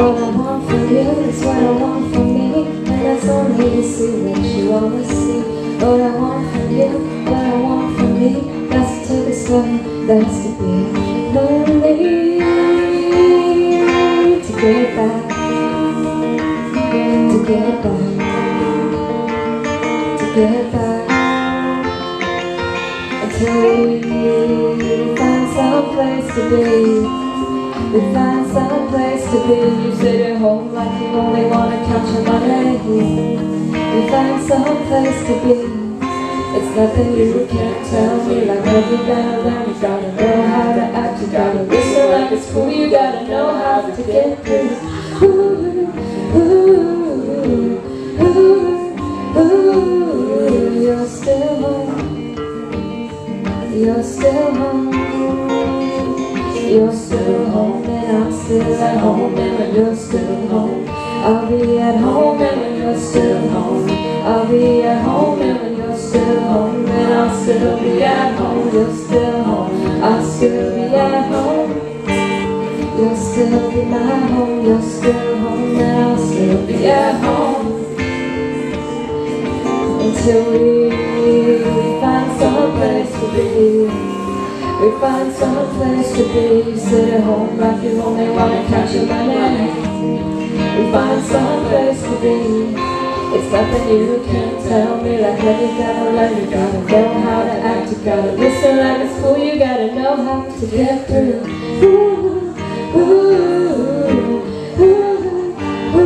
all I want from you is what I want from me, and that's only to see what you always see. All I want from you, what I want from me, that's to discover, that's to be lonely. To get back, to get back, to get back, until we find some place to be. We find some place to be. You sit at home like you only wanna catch a money. We find some place to be. It's nothing you can't tell me. Like what you gotta learn, you gotta know how to act, you gotta listen like it's cool, you gotta know how to get through. Ooh, ooh, ooh, ooh. You're still home. You're still home. You're still home and I'm still at home, and when you're still home I'll be at home, and when you're still home I'll be at home, and when you're still home then I'll still be at home. You're still home, I'll still be at home. You'll still be my home. You're still home and I'll still be at home. Until we find some place to be. We find some place to be. You sit at home like you only wanna catch your money. We find some place to be. It's nothing you can tell me. Like what you gotta learn, you gotta know how to act, you gotta listen like it's cool, you gotta know how to get through. Ooh, ooh, ooh, ooh, ooh, ooh, ooh,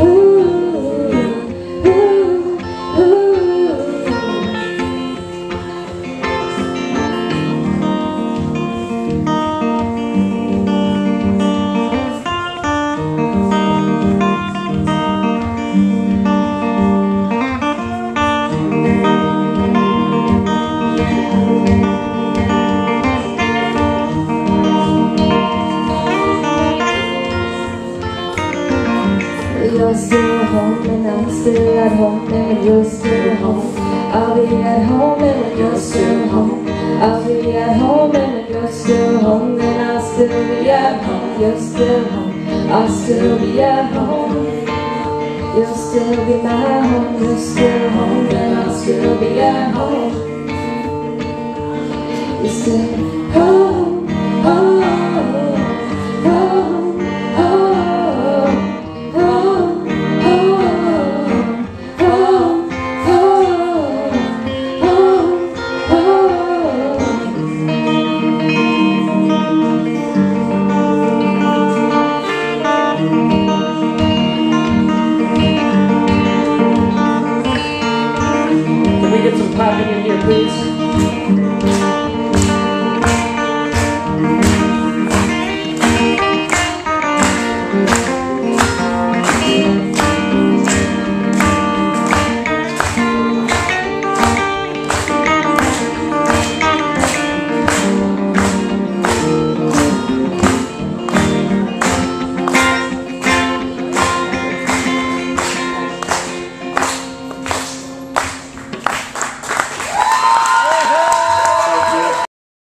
ooh. You're still home and I'm still at home, and when you're still home I'll be at home, and when you're still home I'll be at home, and when you're still home then I'll still be at home. You're still home, I'll still be at home. You'll still be my home. You're still home and I'll still be at home. You still home, home.